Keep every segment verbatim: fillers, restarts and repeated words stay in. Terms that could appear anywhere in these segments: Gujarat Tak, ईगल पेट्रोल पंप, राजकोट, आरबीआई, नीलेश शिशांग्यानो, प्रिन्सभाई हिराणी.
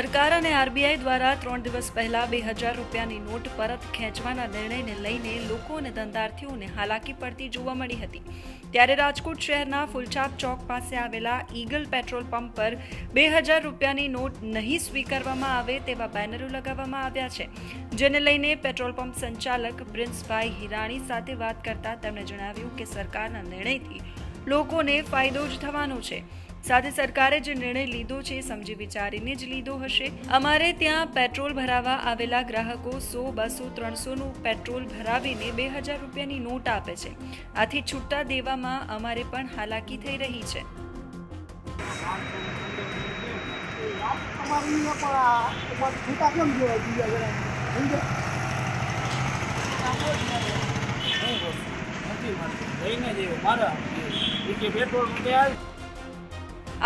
सरकार अने आरबीआई द्वारा त्रण दिवस पहला बे हज़ार रूपियानी नोट परत खेंचवाना निर्णयने लईने लोको अने धंधार्थीओने हालाकी पड़ती जोवा मळी हती। त्यारे राजकोट शहेरना फूलछाप चौक पासे आवेला ईगल पेट्रोल पंप पर बे हज़ार रूपियानी नोट नहीं स्वीकारवामां आवे तेवा बेनरो लगाववामां आव्या छे, जेने लईने पेट्रोल पंप संचालक प्रिन्सभाई हिराणी साथे वात करता तेमणे जणाव्युं के सरकारना निर्णयथी लोकोने फायदो ज थवानो छे। साथे सरकारे जे निर्णय लीधो छे समजी विचारीने ज लीधो हशे। अमारे त्यां पेट्रोल भरावा आवेला ग्राहको सौ बसो त्रणसो नु पेट्रोल भरावीने बे हजार रूपियानी नोट आपे छे। आथी छूटा देवामां अमारे पण हालाकी थई रही छे।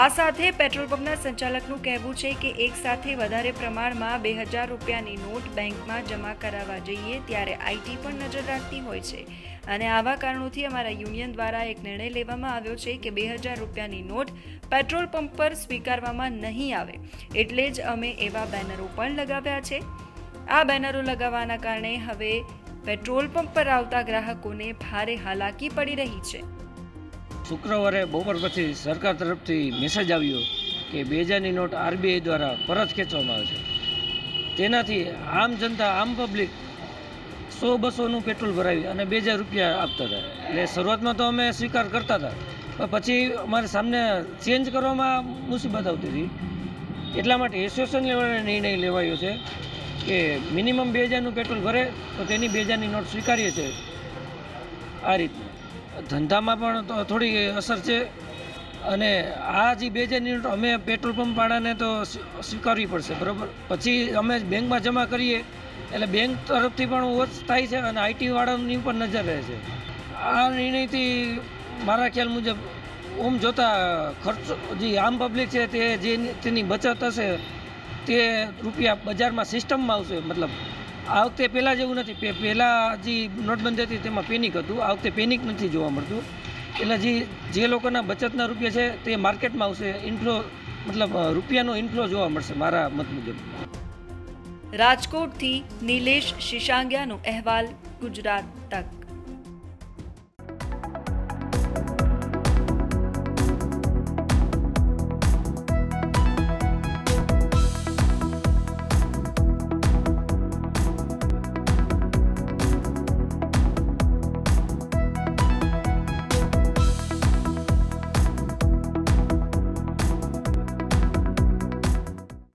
आ साथे पेट्रोल पंपना संचालकनुं कहेवुं छे के एक साथे वधारे प्रमाणमां बे हजार रूपियानी नोट बेंकमां जमा करावा जोईए, त्यारे आईटी पण नजर राखती होय छे अने आवा कारणोथी अमारा यूनियन द्वारा एक निर्णय लेवामां आव्यो छे के बे हजार रूपियानी नोट पेट्रोल पंप पर स्वीकारवामां नहीं आवे, एटले ज अमे एवा बेनरो पण लगाव्या छे। आ बेनरो लगावाना कारणे हवे पेट्रोल पंप पर आवता ग्राहकोने भारे हालाकी पड़ी रही छे। शुक्रवार बपोर पछी सरकार तरफथी मेसेज आव्यो के बेजानी नोट आरबीआई द्वारा परत खेंचवामां आवशे, तेनाथी आम जनता आम पब्लिक सौ बसो नु पेट्रोल भरावी अने बे हज़ार रुपया आपता था। एटले शरूआतमां तो अमे स्वीकार करता था, पण पछी अमारे सामने चेन्ज करवामां मुसीबत आवती हती। एटला माटे एसोसिएशन लेवले निर्णय लेवायो छे के मिनिमम बे हज़ार नु पेट्रोल भरे तो तेनी बे हज़ार नी नोट स्वीकारीए छे। आ रीते धंधा में तो थोड़ी असर है अने आज बेजानी नोट अमे पेट्रोल पंप वाला ने तो स्वीकारवी पड़े, बराबर। पछी अमे बैंक में जमा करिए एटले बैंक तरफ थी पण ओच थाय छे अने आईटी वाळानी पण नजर रहे छे। आ निर्णय थी मारा ख्याल मुजब ओम जोता खर्च जी आम पब्लिक है ते जे तेनी बचत हशे ते रुपया बजार में सीस्टम में आवशे। मतलब आ वखते पहला जेवुं नथी, पे पहला जी नोटबंदी थी तेमां पेनिक हतुं, आ वखते पेनिक नथी जोवा मळतुं। एटले जे जे लोकोना बचतना रूपिया छे ते मार्केटमां आवशे, इन्फ्लो मतलब रूपियानो इन्फ्लो जोवा मळशे मारा मत मुजब। राजकोटथी नीलेश शिशांग्यानो अहेवाल, गुजरात तक।